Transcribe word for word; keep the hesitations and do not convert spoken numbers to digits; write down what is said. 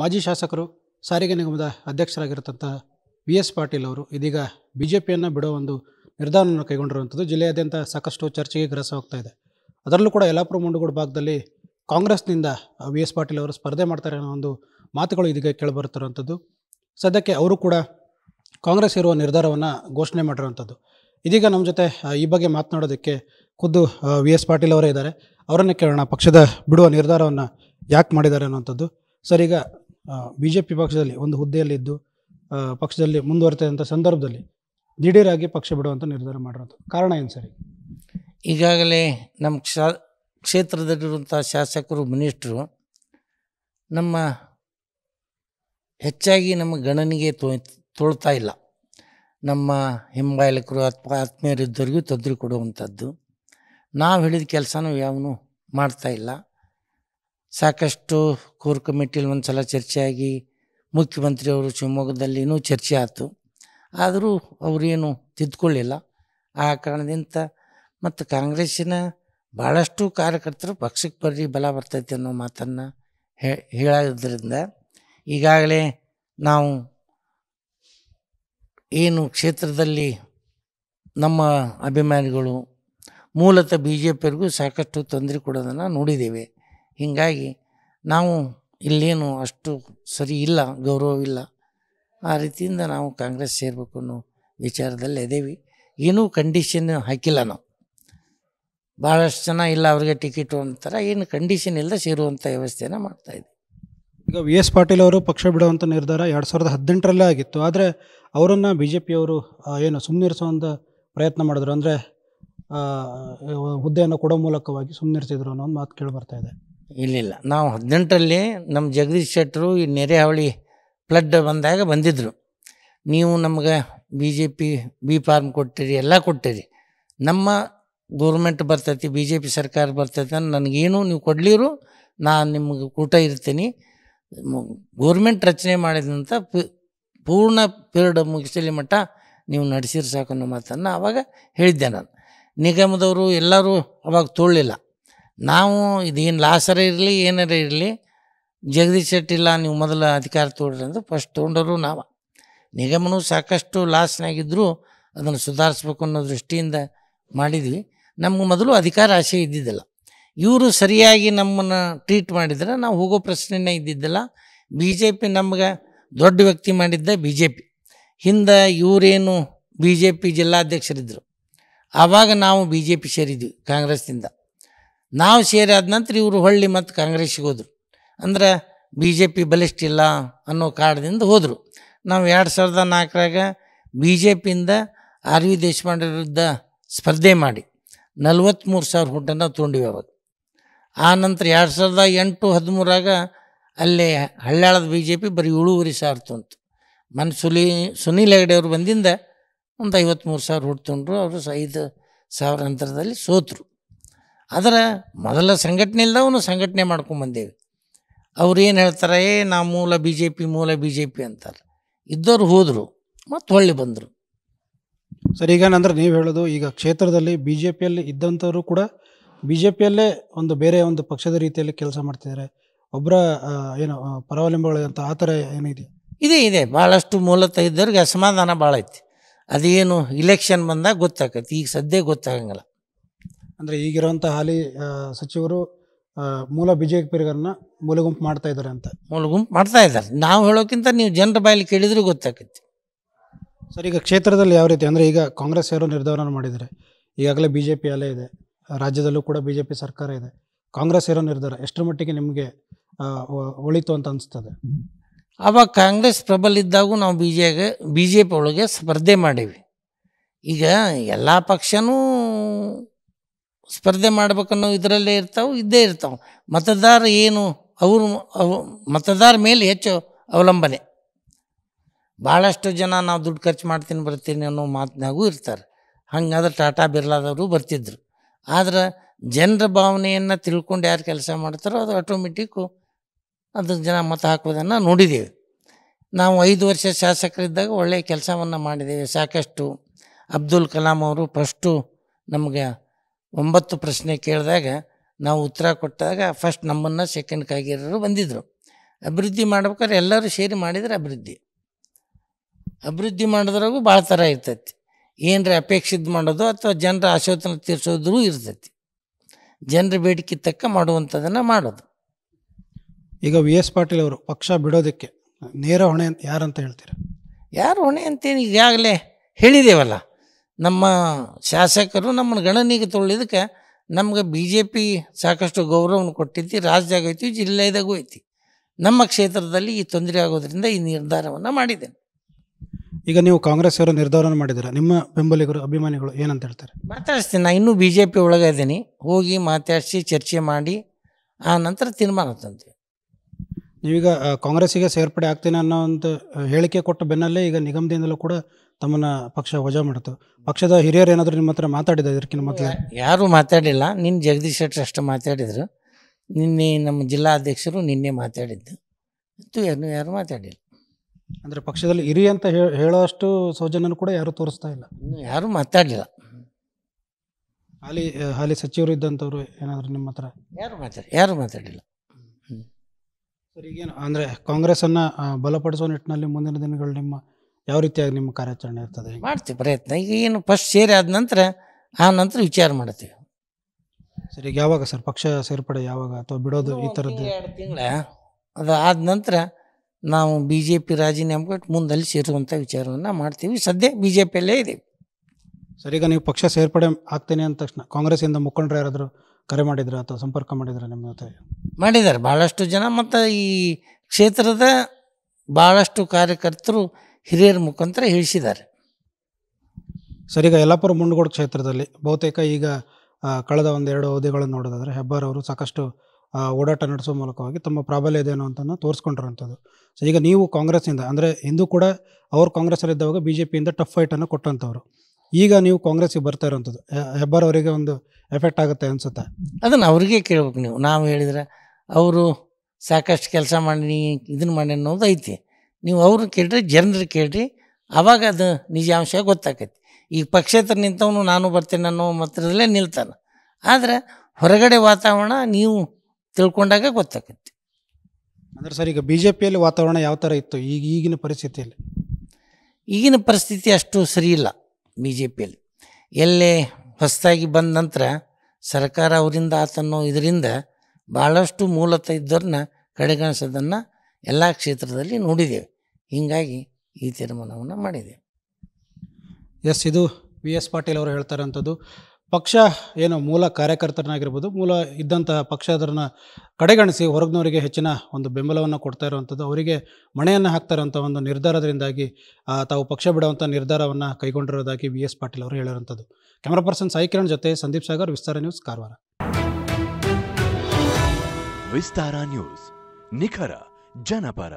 ಮಾಜಿ ಶಾಸಕರು ಸಾರಿಗೆ ನಿಗಮದ ಅಧ್ಯಕ್ಷರಾಗಿರುವಂತಹ ವಿ ಎಸ್ ಪಾಟೀಲ್ ಅವರು ಇದೀಗ ಬಿಜೆಪಿಯನ್ನು ಬಿಡೋ ಒಂದು ನಿರ್ಧಾರವನ್ನು ಕೈಗೊಂಡಿರುವಂಥದ್ದು ಜಿಲ್ಲೆಯಾದ್ಯಂತ ಸಾಕಷ್ಟು ಚರ್ಚೆಗೆ ಗ್ರಾಸವಾಗ್ತಾ ಇದೆ. ಅದರಲ್ಲೂ ಕೂಡ ಯಲ್ಲಾಪುರ ಮುಂಡಗೋಡು ಭಾಗದಲ್ಲಿ ಕಾಂಗ್ರೆಸ್ನಿಂದ ವಿ ಎಸ್ ಪಾಟೀಲ್ ಅವರು ಸ್ಪರ್ಧೆ ಮಾಡ್ತಾರೆ ಅನ್ನೋ ಒಂದು ಮಾತುಗಳು ಇದೀಗ ಕೇಳಿಬರ್ತಿರುವಂಥದ್ದು. ಸದ್ಯಕ್ಕೆ ಅವರು ಕೂಡ ಕಾಂಗ್ರೆಸ್ ಇರುವ ನಿರ್ಧಾರವನ್ನು ಘೋಷಣೆ ಮಾಡಿರುವಂಥದ್ದು. ಇದೀಗ ನಮ್ಮ ಜೊತೆ ಈ ಬಗ್ಗೆ ಮಾತನಾಡೋದಕ್ಕೆ ಖುದ್ದು ವಿ ಎಸ್ ಪಾಟೀಲ್ ಅವರೇ ಇದ್ದಾರೆ, ಅವರನ್ನೇ ಕೇಳೋಣ ಪಕ್ಷದ ಬಿಡುವ ನಿರ್ಧಾರವನ್ನು ಯಾಕೆ ಮಾಡಿದ್ದಾರೆ ಅನ್ನೋಂಥದ್ದು. ಸರ್, ಈಗ ಬಿ ಜೆ ಪಿ ಪಕ್ಷದಲ್ಲಿ ಒಂದು ಹುದ್ದೆಯಲ್ಲಿದ್ದು ಪಕ್ಷದಲ್ಲಿ ಮುಂದುವರೆದಂಥ ಸಂದರ್ಭದಲ್ಲಿ ದಿಢೀರಾಗಿ ಪಕ್ಷ ಬಿಡುವಂಥ ನಿರ್ಧಾರ ಮಾಡಿರೋದು ಕಾರಣ ಏನು ಸರ್? ಈಗಾಗಲೇ ನಮ್ಮ ಕ್ಷಾ ಕ್ಷೇತ್ರದಲ್ಲಿರುವಂಥ ಶಾಸಕರು ಮಿನಿಸ್ಟ್ರು ನಮ್ಮ ಹೆಚ್ಚಾಗಿ ನಮ್ಮ ಗಣನೆಗೆ ತೋ ತೋಳ್ತಾ ಇಲ್ಲ. ನಮ್ಮ ಹಿಂಬಾಲಕರು ಅಥವಾ ಆತ್ಮೀಯರಿದ್ದವರಿಗೂ ತೊಂದರೆ ಕೊಡುವಂಥದ್ದು, ನಾವು ಹೇಳಿದ ಕೆಲಸನೂ ಯಾವನು ಮಾಡ್ತಾಯಿಲ್ಲ. ಸಾಕಷ್ಟು ಕೋರ್ ಕಮಿಟಿಲಿ ಒಂದು ಸಲ ಚರ್ಚೆಯಾಗಿ ಮುಖ್ಯಮಂತ್ರಿಯವರು ಶಿವಮೊಗ್ಗದಲ್ಲಿನೂ ಚರ್ಚೆ ಆಯಿತು, ಆದರೂ ಅವರೇನು ತಿದ್ದುಕೊಳ್ಳಿಲ್ಲ. ಆ ಕಾರಣದಿಂದ ಮತ್ತು ಕಾಂಗ್ರೆಸ್ಸಿನ ಭಾಳಷ್ಟು ಕಾರ್ಯಕರ್ತರು ಪಕ್ಷಕ್ಕೆ ಬರ್ರಿ ಬಲ ಬರ್ತೈತೆ ಅನ್ನೋ ಮಾತನ್ನು ಹೇಳೋದ್ರಿಂದ ಈಗಾಗಲೇ ನಾವು ಏನು ಕ್ಷೇತ್ರದಲ್ಲಿ ನಮ್ಮ ಅಭಿಮಾನಿಗಳು ಮೂಲತಃ ಬಿ ಜೆ ಪಿಯವ್ರಿಗೂ ಸಾಕಷ್ಟು ತೊಂದರೆ ಕೊಡೋದನ್ನು ನೋಡಿದ್ದೇವೆ. ಹೀಗಾಗಿ ನಾವು ಇಲ್ಲೇನು ಅಷ್ಟು ಸರಿ ಇಲ್ಲ, ಗೌರವವಿಲ್ಲ. ಆ ರೀತಿಯಿಂದ ನಾವು ಕಾಂಗ್ರೆಸ್ ಸೇರಬೇಕು ಅನ್ನೋ ವಿಚಾರದಲ್ಲಿ ಇದ್ದೇವೆ. ಏನೂ ಕಂಡೀಷನ್ ಹಾಕಿಲ್ಲ ನಾವು. ಭಾಳಷ್ಟು ಜನ ಇಲ್ಲ ಅವ್ರಿಗೆ ಟಿಕೆಟು ಅಂತಾರೆ, ಏನು ಕಂಡೀಷನ್ ಇಲ್ಲದೆ ಸೇರುವಂಥ ವ್ಯವಸ್ಥೆಯನ್ನು ಮಾಡ್ತಾಯಿದ್ವಿ. ಈಗ ವಿ ಎಸ್ ಪಾಟೀಲ್ ಅವರು ಪಕ್ಷ ಬಿಡುವಂಥ ನಿರ್ಧಾರ ಎರಡು ಸಾವಿರದ ಹದಿನೆಂಟರಲ್ಲೇ ಆಗಿತ್ತು. ಆದರೆ ಅವರನ್ನು ಬಿ ಜೆ ಪಿಯವರು ಏನು ಸುಮ್ಮನಿರಿಸುವಂಥ ಪ್ರಯತ್ನ ಮಾಡಿದ್ರು, ಅಂದರೆ ಹುದ್ದೆಯನ್ನು ಕೊಡೋ ಮೂಲಕವಾಗಿ ಸುಮ್ಮನಿರಿಸಿದ್ರು ಅನ್ನೋ ಒಂದು ಮಾತು ಕೇಳಿ ಬರ್ತಾ ಇದೆ. ಇಲ್ಲಿಲ್ಲ, ನಾವು ಹದಿನೆಂಟರಲ್ಲಿ ನಮ್ಮ ಜಗದೀಶ್ ಶೆಟ್ಟರು ಈ ನೆರೆ ಹಾವಳಿ ಫ್ಲಡ್ ಬಂದಾಗ ಬಂದಿದ್ದರು. ನೀವು ನಮ್ಗೆ B J P B form ಕೊಟ್ಟಿರಿ, ಎಲ್ಲ ಕೊಟ್ಟಿರಿ, ನಮ್ಮ ಗೌರ್ಮೆಂಟ್ ಬರ್ತೈತಿ, ಬಿ ಜೆ ಪಿ ಸರ್ಕಾರ ಬರ್ತೈತೆ, ನನಗೇನು ನೀವು ಕೊಡಲಿರು, ನಾನು ನಿಮಗೆ ಕೂಟ ಇರ್ತೀನಿ, ಗೌರ್ಮೆಂಟ್ ರಚನೆ ಮಾಡಿದಂಥ ಪೂರ್ಣ ಪೀರಿಯಡ್ ಮುಗಿಸಲಿ ಮಟ್ಟ ನೀವು ನಡೆಸಿರು ಸಾಕು ಅನ್ನೋ ಮಾತನ್ನು ಆವಾಗ ಹೇಳಿದ್ದೆ ನಾನು. ನಿಗಮದವರು ಎಲ್ಲರೂ ಅವಾಗ ತೊಳ್ಳಿಲ್ಲ. ನಾವು ಇದೇನು ಲಾಸರ ಇರಲಿ ಏನಾರ ಇರಲಿ, ಜಗದೀಶ್ ಶೆಟ್ಟಿ ಇಲ್ಲ ನೀವು ಮೊದಲು ಅಧಿಕಾರ ತೊಗೊಳ್ರಿ ಅಂದ್ರೆ ಫಸ್ಟ್ ತೊಗೊಂಡರು ನಾವು. ನಿಗಮನೂ ಸಾಕಷ್ಟು ಲಾಸ್ನಾಗಿದ್ದರೂ ಅದನ್ನು ಸುಧಾರಿಸ್ಬೇಕು ಅನ್ನೋ ದೃಷ್ಟಿಯಿಂದ ಮಾಡಿದ್ವಿ. ನಮ್ಗೆ ಮೊದಲು ಅಧಿಕಾರ ಆಸೆ ಇದ್ದಿದ್ದಿಲ್ಲ. ಇವರು ಸರಿಯಾಗಿ ನಮ್ಮನ್ನು ಟ್ರೀಟ್ ಮಾಡಿದರೆ ನಾವು ಹೋಗೋ ಪ್ರಶ್ನೆನೇ ಇದ್ದಿದ್ದಿಲ್ಲ. ಬಿ ಜೆ ಪಿ ನಮ್ಗೆ ದೊಡ್ಡ ವ್ಯಕ್ತಿ ಮಾಡಿದ್ದೆ ಬಿ ಜೆ ಪಿ. ಹಿಂದೆ ಇವರೇನು ಬಿ ಜೆ ಪಿ ಜಿಲ್ಲಾಧ್ಯಕ್ಷರಿದ್ದರು, ಆವಾಗ ನಾವು ಬಿ ಜೆ ಪಿ ಸೇರಿದ್ವಿ ಕಾಂಗ್ರೆಸ್ನಿಂದ. ನಾವು ಸೇರಾದ ನಂತರ ಇವರು ಹೊಳ್ಳಿ ಮತ್ತು ಕಾಂಗ್ರೆಸ್ಸಿಗೆ ಹೋದರು. ಅಂದರೆ ಬಿ ಜೆ ಪಿ ಬಲಿಷ್ಠ ಇಲ್ಲ ಅನ್ನೋ ಕಾರಣದಿಂದ ಹೋದರು. ನಾವು ಎರಡು ಸಾವಿರದ ನಾಲ್ಕರಾಗ ಬಿ ಜೆ ಪಿಯಿಂದ ಆರ್ ವಿ ದೇಶಪಾಂಡೆ ವಿರುದ್ಧ ಸ್ಪರ್ಧೆ ಮಾಡಿ ನಲ್ವತ್ತ್ಮೂರು ಸಾವಿರ ಹುಟ್ಟನ್ನು ತೊಗೊಂಡಿವಿ ಅವಾಗ. ಆ ನಂತರ ಎರಡು ಸಾವಿರದ ಎಂಟು ಹದಿಮೂರಾಗ ಅಲ್ಲೇ ಹಳ್ಳಾಳದ ಬಿ ಜೆ ಪಿ ಬರೀ ಏಳೂವರೆ ಸಾವಿರ ತೊಂತು. ಮನ್ ಸುಲಿ ಸುನೀಲ್ ಹೆಗಡೆ ಅವರು ಬಂದಿಂದ ಒಂದು ಐವತ್ತ್ಮೂರು ಸಾವಿರ ಹುಡ್ತೊಂಡ್ರು, ಅವರು ಐದು ಸಾವಿರ ಅಂತರದಲ್ಲಿ ಸೋತರು. ಅದರ ಮೊದಲ ಸಂಘಟನೆ ಇಲ್ಲದವನು ಸಂಘಟನೆ ಮಾಡ್ಕೊಂಬಂದೇವೆ. ಅವ್ರು ಏನು ಹೇಳ್ತಾರೆ, ಏ ನಾ ಮೂಲ ಬಿ ಜೆ ಪಿ ಮೂಲ ಬಿ ಜೆ ಪಿ ಅಂತಾರೆ. ಇದ್ದವ್ರು ಹೋದರು ಮತ್ತು ಹೊಳ್ಳಿ ಬಂದರು. ಸರಿ, ಈಗ ಏನಂದ್ರೆ ನೀವು ಹೇಳೋದು ಈಗ ಕ್ಷೇತ್ರದಲ್ಲಿ ಬಿ ಜೆ ಪಿಯಲ್ಲಿ ಇದ್ದಂಥವ್ರು ಕೂಡ ಬಿ ಜೆ ಪಿಯಲ್ಲೇ ಒಂದು ಬೇರೆ ಒಂದು ಪಕ್ಷದ ರೀತಿಯಲ್ಲಿ ಕೆಲಸ ಮಾಡ್ತಿದ್ದಾರೆ, ಒಬ್ಬರ ಏನು ಪರಾವಲಂಬಿಗಳಂತ ಆ ಥರ ಏನಿದೆ ಇದೇ ಇದೆ ಭಾಳಷ್ಟು ಮೂಲತಃ ಇದ್ದವ್ರಿಗೆ ಅಸಮಾಧಾನ ಭಾಳ ಐತಿ. ಅದೇನು ಇಲೆಕ್ಷನ್ ಬಂದಾಗ ಗೊತ್ತಾಕೈತಿ, ಈಗ ಸದ್ಯ ಗೊತ್ತಾಗಂಗಿಲ್ಲ. ಅಂದರೆ ಈಗಿರುವಂಥ ಹಾಲಿ ಸಚಿವರು ಮೂಲ ಬಿ ಜೆ ಪಿಗರನ್ನ ಮೂಲಗುಂಪು ಮಾಡ್ತಾ ಇದ್ದಾರೆ ಅಂತ ಮೂಲಗುಂಪು ಮಾಡ್ತಾ ಇದ್ದಾರೆ. ನಾವು ಹೇಳೋಕ್ಕಿಂತ ನೀವು ಜನರ ಬಾಯಲ್ಲಿ ಕೇಳಿದ್ರೂ ಗೊತ್ತಾಕೈತಿ. ಸರ್, ಈಗ ಕ್ಷೇತ್ರದಲ್ಲಿ ಯಾವ ರೀತಿ ಅಂದರೆ ಈಗ ಕಾಂಗ್ರೆಸ್ ಯಾರು ನಿರ್ಧಾರ ಮಾಡಿದರೆ, ಈಗಾಗಲೇ ಬಿ ಜೆ ಪಿ ಅಲ್ಲೇ ಇದೆ, ರಾಜ್ಯದಲ್ಲೂ ಕೂಡ ಬಿ ಜೆ ಪಿ ಸರ್ಕಾರ ಇದೆ, ಕಾಂಗ್ರೆಸ್ ಇರೋ ನಿರ್ಧಾರ ಎಷ್ಟರ ಮಟ್ಟಿಗೆ ನಿಮಗೆ ಒಳಿತು ಅಂತ ಅನಿಸ್ತದೆ? ಆವಾಗ ಕಾಂಗ್ರೆಸ್ ಪ್ರಬಲ ಇದ್ದಾಗೂ ನಾವು ಬಿ ಜೆಗೆ ಬಿ ಜೆ ಪಿ ಒಳಗೆ ಸ್ಪರ್ಧೆ ಮಾಡೀವಿ. ಈಗ ಎಲ್ಲ ಪಕ್ಷವೂ ಸ್ಪರ್ಧೆ ಮಾಡ್ಬೇಕನ್ನೋ ಇದರಲ್ಲೇ ಇರ್ತಾವೆ, ಇದ್ದೇ ಇರ್ತಾವೆ. ಮತದಾರ ಏನು ಅವರು ಮತದಾರ ಮೇಲೆ ಹೆಚ್ಚು ಅವಲಂಬನೆ. ಭಾಳಷ್ಟು ಜನ ನಾವು ದುಡ್ಡು ಖರ್ಚು ಮಾಡ್ತೀನಿ ಬರ್ತೀನಿ ಅನ್ನೋ ಮಾತಿನಾಗೂ ಇರ್ತಾರೆ. ಹಾಗಾದ್ರೆ ಟಾಟಾ ಬಿರ್ಲಾದವರು ಬರ್ತಿದ್ರು. ಆದರೆ ಜನರ ಭಾವನೆಯನ್ನು ತಿಳ್ಕೊಂಡು ಯಾರು ಕೆಲಸ ಮಾಡ್ತಾರೋ ಅದು ಆಟೋಮೆಟಿಕ್ಕು ಅದು ಜನ ಮತ ಹಾಕೋದನ್ನು ನೋಡಿದ್ದೇವೆ. ನಾವು ಐದು ವರ್ಷ ಶಾಸಕರಿದ್ದಾಗ ಒಳ್ಳೆಯ ಕೆಲಸವನ್ನು ಮಾಡಿದ್ದೇವೆ ಸಾಕಷ್ಟು. ಅಬ್ದುಲ್ ಕಲಾಂ ಅವರು ಫಸ್ಟು ನಮಗೆ ಒಂಬತ್ತು ಪ್ರಶ್ನೆ ಕೇಳಿದಾಗ ನಾವು ಉತ್ತರ ಕೊಟ್ಟಾಗ ಫಸ್ಟ್ ನಮ್ಮನ್ನು ಸೆಕೆಂಡ್ ಕಾಗೇರರು ಬಂದಿದ್ದರು. ಅಭಿವೃದ್ಧಿ ಮಾಡಬೇಕಾದ್ರೆ ಎಲ್ಲರೂ ಸೇರಿ ಮಾಡಿದ್ರೆ ಅಭಿವೃದ್ಧಿ ಅಭಿವೃದ್ಧಿ ಮಾಡೋದ್ರಾಗೂ ಭಾಳ ಥರ ಇರ್ತೈತಿ. ಏನರ ಅಪೇಕ್ಷಿದ್ ಮಾಡೋದು ಅಥವಾ ಜನರ ಆಶೋತ್ತನ ತೀರಿಸೋದ್ರೂ ಇರ್ತೈತಿ. ಜನರ ಬೇಡಿಕೆ ತಕ್ಕ ಮಾಡುವಂಥದ್ದನ್ನು ಮಾಡೋದು. ಈಗ ವಿ ಎಸ್ ಪಾಟೀಲ್ ಅವರು ಪಕ್ಷ ಬಿಡೋದಕ್ಕೆ ನೇರ ಹೊಣೆ ಯಾರಂತ ಹೇಳ್ತೀರಾ? ಯಾರು ಹೊಣೆ ಅಂತೇನು ಈಗಾಗಲೇ ಹೇಳಿದ್ದೇವಲ್ಲ, ನಮ್ಮ ಶಾಸಕರು ನಮ್ಮನ್ನು ಗಣನೀಗೆ ತೊಗೊಳ್ಳೋದಕ್ಕೆ ನಮ್ಗೆ ಬಿ ಜೆ ಪಿ ಸಾಕಷ್ಟು ಗೌರವವನ್ನು ಕೊಟ್ಟಿದ್ದು, ರಾಜ್ಯದಾಗ ಐತಿ ಜಿಲ್ಲೆದಾಗೂ ಐತಿ. ನಮ್ಮ ಕ್ಷೇತ್ರದಲ್ಲಿ ಈ ತೊಂದರೆ ಆಗೋದ್ರಿಂದ ಈ ನಿರ್ಧಾರವನ್ನು ಮಾಡಿದ್ದೇನೆ. ಈಗ ನೀವು ಕಾಂಗ್ರೆಸ್ ಅವರು ನಿರ್ಧಾರವನ್ನು ಮಾಡಿದ್ದೀರಾ, ನಿಮ್ಮ ಬೆಂಬಲಿಗರು ಅಭಿಮಾನಿಗಳು ಏನಂತ ಹೇಳ್ತಾರೆ? ಮಾತಾಡಿಸ್ತೀನಿ, ನಾನು ಇನ್ನೂ ಬಿ ಜೆ ಪಿ ಒಳಗೆ ಇದ್ದೀನಿ, ಹೋಗಿ ಮಾತಾಡಿಸಿ ಚರ್ಚೆ ಮಾಡಿ ಆ ನಂತರ ತೀರ್ಮಾನ ತಂದೆ. ನೀವೀಗ ಕಾಂಗ್ರೆಸ್ಸಿಗೆ ಸೇರ್ಪಡೆ ಆಗ್ತೀನಿ ಅನ್ನೋ ಒಂದು ಹೇಳಿಕೆ ಕೊಟ್ಟ ಬೆನ್ನಲ್ಲೇ ಈಗ ನಿಗಮದಿಂದಲೂ ಕೂಡ ತಮ್ಮನ್ನು ಪಕ್ಷ ವಜಾ ಮಾಡ್ತು. ಪಕ್ಷದ ಹಿರಿಯರು ಏನಾದರೂ ನಿಮ್ಮ ಹತ್ರ ಮಾತಾಡಿದ ಇದಕ್ಕಿಂತ ಮೊದಲು? ಯಾರೂ ಮಾತಾಡಿಲ್ಲ, ನಿನ್ನ ಜಗದೀಶ್ ಶೆಟ್ಟಿ ಅಷ್ಟು ಮಾತಾಡಿದರು. ನಿನ್ನೆ ನಮ್ಮ ಜಿಲ್ಲಾಧ್ಯಕ್ಷರು ನಿನ್ನೆ ಮಾತಾಡಿದ್ದು, ಮತ್ತು ಯಾರು ಯಾರು ಮಾತಾಡಿಲ್ಲ. ಅಂದರೆ ಪಕ್ಷದಲ್ಲಿ ಇರಿ ಅಂತ ಹೇಳೋ ಅಷ್ಟು ಸೌಜನ್ಯನೂ ಕೂಡ ಯಾರೂ ತೋರಿಸ್ತಾ ಇಲ್ಲ, ಯಾರೂ ಮಾತಾಡಲಿಲ್ಲ. ಹಾಲಿ ಹಾಲಿ ಸಚಿವರು ಇದ್ದಂಥವ್ರು ಏನಾದರೂ ನಿಮ್ಮ ಹತ್ರ? ಯಾರು ಮಾತಾಡಿ ಯಾರೂ ಮಾತಾಡಿಲ್ಲ. ಸರ್, ಈಗೇನು ಅಂದರೆ ಕಾಂಗ್ರೆಸ್ಸನ್ನು ಬಲಪಡಿಸೋ ನಿಟ್ಟಿನಲ್ಲಿ ಮುಂದಿನ ದಿನಗಳು ನಿಮ್ಮ ಯಾವ ರೀತಿಯಾಗಿ ನಿಮ್ಮ ಕಾರ್ಯಾಚರಣೆ ಇರ್ತದೆ? ಮಾಡ್ತೀವಿ ಪ್ರಯತ್ನ. ಈಗ ಏನು ಫಸ್ಟ್ ಸೇರಿ ಆದ ನಂತರ ಆ ನಂತರ ವಿಚಾರ ಮಾಡ್ತೀವಿ. ಸರಿ, ಈಗ ಯಾವಾಗ ಸರ್ ಪಕ್ಷ ಸೇರ್ಪಡೆ ಯಾವಾಗ ಅಥವಾ ಬಿಡೋದು ಈ ಥರದ್ದು? ಎರಡು ತಿಂಗಳ ಅದು ಆದ ನಂತರ ನಾವು ಬಿ ಜೆ ಪಿ ರಾಜೀನಾಮೆ ಕೊಟ್ಟು ಮುಂದಲ್ಲಿ ಸೇರುವಂಥ ವಿಚಾರವನ್ನು ಮಾಡ್ತೀವಿ. ಸದ್ಯ ಬಿ ಜೆ ಪಿಯಲ್ಲೇ ಇದ್ದೀವಿ. ಸರ್, ಈಗ ನೀವು ಪಕ್ಷ ಸೇರ್ಪಡೆ ಆಗ್ತೇನೆ ಅಂದ ತಕ್ಷಣ ಕಾಂಗ್ರೆಸ್ಸಿಂದ ಮುಖಂಡರು ಯಾರಾದರೂ ಕರೆ ಮಾಡಿದ್ರ ಅಥವಾ ಸಂಪರ್ಕ ಮಾಡಿದ್ರ ನಿಮ್ಮ ಜೊತೆ? ಮಾಡಿದ್ದಾರೆ ಭಾಳಷ್ಟು ಜನ, ಮತ್ತು ಈ ಕ್ಷೇತ್ರದ ಭಾಳಷ್ಟು ಕಾರ್ಯಕರ್ತರು ಹಿರಿಯರ ಮುಖಾಂತರ ಹೇಳಿಸಿದ್ದಾರೆ. ಸರ್, ಈಗ ಯಲ್ಲಾಪುರ ಮುಂಡಗೋಡು ಕ್ಷೇತ್ರದಲ್ಲಿ ಬಹುತೇಕ ಈಗ ಕಳೆದ ಒಂದೆರಡು ಅವಧಿಗಳನ್ನು ನೋಡೋದಾದರೆ ಹೆಬ್ಬಾರ್ ಅವರು ಸಾಕಷ್ಟು ಓಡಾಟ ನಡೆಸುವ ಮೂಲಕವಾಗಿ ತಮ್ಮ ಪ್ರಾಬಲ್ಯ ಇದೇನೋ ಅಂತಲೂ ತೋರಿಸ್ಕೊಂಡಿರೋಂಥದ್ದು. ಸೊ ಈಗ ನೀವು ಕಾಂಗ್ರೆಸ್ನಿಂದ, ಅಂದರೆ ಇಂದು ಕೂಡ ಅವರು ಕಾಂಗ್ರೆಸ್ಸಲ್ಲಿ ಇದ್ದಾಗ ಬಿ ಜೆ ಪಿಯಿಂದ ಟಫ್ ಫೈಟನ್ನು ಕೊಟ್ಟಂಥವ್ರು, ಈಗ ನೀವು ಕಾಂಗ್ರೆಸ್ಸಿಗೆ ಬರ್ತಾ ಇರೋಂಥದ್ದು ಹೆಬ್ಬಾರ್ ಅವರಿಗೆ ಒಂದು ಎಫೆಕ್ಟ್ ಆಗುತ್ತೆ ಅನಿಸುತ್ತೆ? ಅದನ್ನು ಅವ್ರಿಗೆ ಕೇಳ್ಬೇಕು ನೀವು. ನಾವು ಹೇಳಿದರೆ ಅವರು ಸಾಕಷ್ಟು ಕೆಲಸ ಮಾಡಿ ಇದನ್ನು ಮಾಡಿ ಅನ್ನೋದು ಐತಿ. ನೀವು ಅವ್ರನ್ನ ಕೇಳ್ರಿ, ಜನರು ಕೇಳ್ರಿ, ಆವಾಗ ಅದು ನಿಜಾಂಶ ಗೊತ್ತಾಕೈತಿ. ಈಗ ಪಕ್ಷೇತರ ನಿಂತವನು ನಾನು ಬರ್ತೇನೆ ಅನ್ನೋ ಮಾತ್ರದಲ್ಲೇ ನಿಲ್ತಾನೆ, ಆದರೆ ಹೊರಗಡೆ ವಾತಾವರಣ ನೀವು ತಿಳ್ಕೊಂಡಾಗ ಗೊತ್ತಾಕೈತಿ. ಅಂದರೆ ಸರ್, ಈಗ ಬಿ ಜೆ ಪಿಯಲ್ಲಿ ವಾತಾವರಣ ಯಾವ ಥರ ಇತ್ತು ಈಗ ಈಗಿನ ಪರಿಸ್ಥಿತಿಯಲ್ಲಿ? ಈಗಿನ ಪರಿಸ್ಥಿತಿ ಅಷ್ಟು ಸರಿ ಇಲ್ಲ ಬಿ ಜೆ ಪಿಯಲ್ಲಿ. ಎಲ್ಲೇ ಹೊಸದಾಗಿ ಬಂದ ನಂತರ ಸರ್ಕಾರ ಅವರಿಂದ ಆತನ್ನೋ ಇದರಿಂದ ಭಾಳಷ್ಟು ಮೂಲತಃ ಇದ್ದವ್ರನ್ನ ಕಡೆಗಣಿಸೋದನ್ನು ಎಲ್ಲ ಕ್ಷೇತ್ರದಲ್ಲಿ ನೋಡಿದ್ದೇವೆ. ಹೀಗಾಗಿ ಈ ತೀರ್ಮಾನವನ್ನು ಮಾಡಿದ್ದೇವೆ. ಎಸ್, ಇದು ವಿ ಎಸ್ ಪಾಟೀಲ್ ಅವರು ಹೇಳ್ತಾರಂಥದ್ದು. ಪಕ್ಷ ಏನು ಮೂಲ ಕಾರ್ಯಕರ್ತರನ್ನಾಗಿರ್ಬೋದು, ಮೂಲ ಇದ್ದಂತಹ ಪಕ್ಷದರನ್ನ ಕಡೆಗಣಿಸಿ ಹೊರಗಿನವರಿಗೆ ಹೆಚ್ಚಿನ ಒಂದು ಬೆಂಬಲವನ್ನು ಕೊಡ್ತಾ ಇರುವಂಥದ್ದು, ಅವರಿಗೆ ಮಣೆಯನ್ನು ಹಾಕ್ತಾ ಇರೋಂಥ ಒಂದು ನಿರ್ಧಾರದಿಂದಾಗಿ ತಾವು ಪಕ್ಷ ಬಿಡುವಂಥ ನಿರ್ಧಾರವನ್ನು ಕೈಗೊಂಡಿರೋದಾಗಿ ವಿ ಎಸ್ ಪಾಟೀಲ್ ಅವರು ಹೇಳಿರೋಂಥದ್ದು. ಕ್ಯಾಮರಾ ಪರ್ಸನ್ ಸಾಯಿ ಕಿರಣ್ ಜೊತೆ ಸಂದೀಪ್ ಸಾಗರ್, ವಿಸ್ತಾರ ನ್ಯೂಸ್, ಕಾರವಾರ. ವಿಸ್ತಾರ ನ್ಯೂಸ್, ನಿಖರ ಜನಪರ.